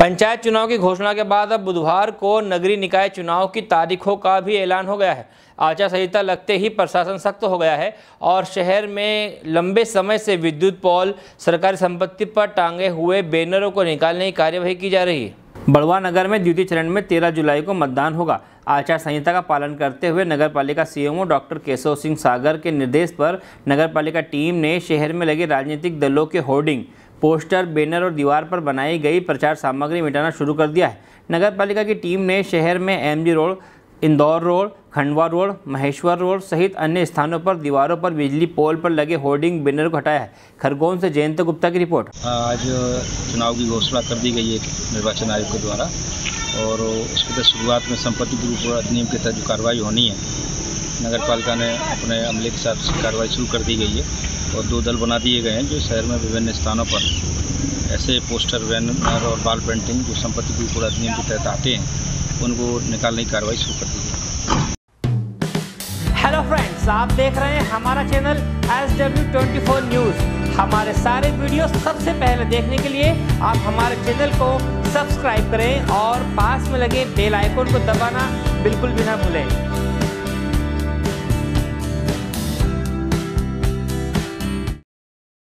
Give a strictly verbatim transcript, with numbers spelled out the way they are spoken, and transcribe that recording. पंचायत चुनाव की घोषणा के बाद अब बुधवार को नगरीय निकाय चुनाव की तारीखों का भी ऐलान हो गया है। आचार संहिता लगते ही प्रशासन सख्त हो गया है और शहर में लंबे समय से विद्युत पोल, सरकारी संपत्ति पर टांगे हुए बैनरों को निकालने की कार्यवाही की जा रही है। बड़वा नगर में द्वितीय चरण में तेरह जुलाई को मतदान होगा। आचार संहिता का पालन करते हुए नगर पालिका सीएमओ डॉक्टर केशव सिंह सागर के निर्देश पर नगर पालिका टीम ने शहर में लगे राजनीतिक दलों के होर्डिंग, पोस्टर, बैनर और दीवार पर बनाई गई प्रचार सामग्री मिटाना शुरू कर दिया है। नगर पालिका की टीम ने शहर में MG road, Indore road, Khandwa road, Maheshwar road सहित अन्य स्थानों पर दीवारों पर, बिजली पोल पर लगे होर्डिंग, बैनर को हटाया है। खरगोन से जयंत गुप्ता की रिपोर्ट। आज चुनाव की घोषणा कर दी गई है निर्वाचन आयोग के द्वारा और उसके तहत शुरुआत में संपत्ति विरूपण अधिनियम के तहत जो कार्रवाई होनी है, नगर पालिका ने अपने अमले के साथ कार्रवाई शुरू कर दी गई है और दो दल बना दिए गए हैं जो शहर में विभिन्न स्थानों पर ऐसे पोस्टर, बैनर और वॉल पेंटिंग जो संपत्ति विरूपण अधिनियम के तहत आते हैं उनको निकालने की कार्रवाई शुरू कर दी गई। हेलो फ्रेंड्स, आप देख रहे हैं हमारा चैनल एस डब्ल्यू चौबीस न्यूज़। हमारे सारे वीडियो सबसे पहले देखने के लिए आप हमारे चैनल को सब्सक्राइब करें और पास में लगे बेल आइकन को दबाना बिल्कुल भी ना भूलें।